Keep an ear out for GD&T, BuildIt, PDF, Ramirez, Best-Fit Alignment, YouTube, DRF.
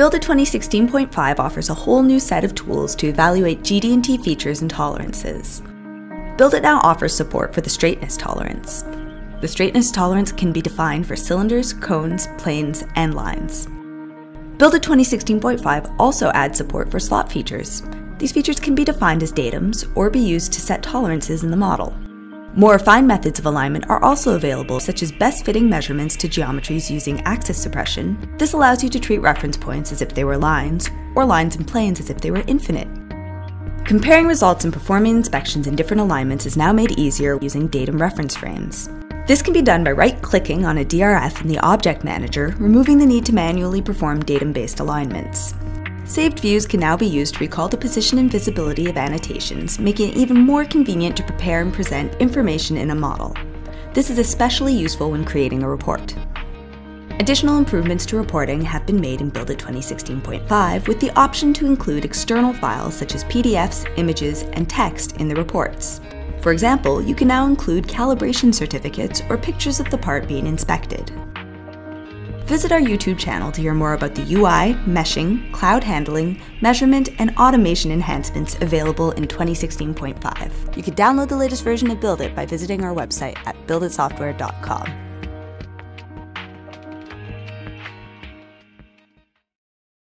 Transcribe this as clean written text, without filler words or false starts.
BuildIt 2016.5 offers a whole new set of tools to evaluate GD&T features and tolerances. BuildIt now offers support for the straightness tolerance. The straightness tolerance can be defined for cylinders, cones, planes, and lines. BuildIt 2016.5 also adds support for slot features. These features can be defined as datums or be used to set tolerances in the model. More refined methods of alignment are also available, such as best-fitting measurements to geometries using axis suppression. This allows you to treat reference points as if they were lines, or lines and planes as if they were infinite. Comparing results and performing inspections in different alignments is now made easier using datum reference frames. This can be done by right-clicking on a DRF in the Object Manager, removing the need to manually perform datum-based alignments. Saved views can now be used to recall the position and visibility of annotations, making it even more convenient to prepare and present information in a model. This is especially useful when creating a report. Additional improvements to reporting have been made in BuildIt 2016.5 with the option to include external files such as PDFs, images, and text in the reports. For example, you can now include calibration certificates or pictures of the part being inspected. Visit our YouTube channel to hear more about the UI, meshing, cloud handling, measurement, and automation enhancements available in 2016.5. You can download the latest version of BuildIt by visiting our website at builditsoftware.com.